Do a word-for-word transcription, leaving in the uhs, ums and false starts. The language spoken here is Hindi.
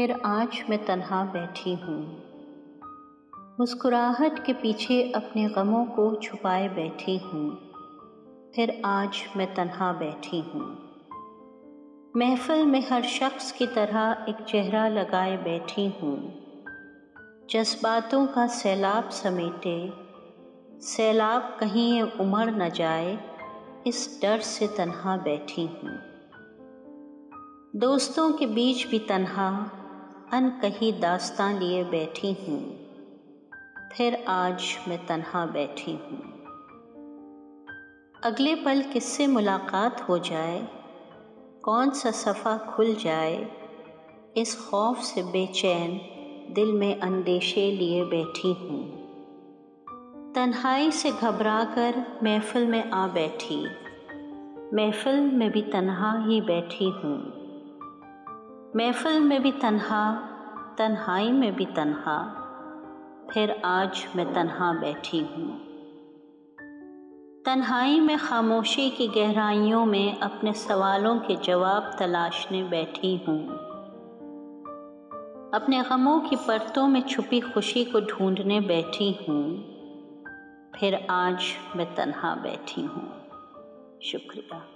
फिर आज मैं तन्हा बैठी हूँ। मुस्कुराहट के पीछे अपने गमों को छुपाए बैठी हूँ। फिर आज मैं तन्हा बैठी हूँ। महफिल में हर शख्स की तरह एक चेहरा लगाए बैठी हूँ। जज्बातों का सैलाब समेटे सैलाब कहीं ये उमड़ न जाए, इस डर से तन्हा बैठी हूँ। दोस्तों के बीच भी तन्हा अनकही दास्तां लिए बैठी हूँ। फिर आज मैं तन्हा बैठी हूँ। अगले पल किससे मुलाकात हो जाए, कौन सा सफ़ा खुल जाए, इस खौफ से बेचैन दिल में अंदेशे लिए बैठी हूँ। तन्हाई से घबरा कर महफिल में आ बैठी, महफिल में भी तन्हा ही बैठी हूँ। महफिल में भी तन्हा, तन्हाई में भी तन्हा, फिर आज मैं तन्हा बैठी हूँ। तन्हाई में खामोशी की गहराइयों में अपने सवालों के जवाब तलाशने बैठी हूँ। अपने गमों की परतों में छुपी खुशी को ढूंढने बैठी हूँ। फिर आज मैं तन्हा बैठी हूँ। शुक्रिया।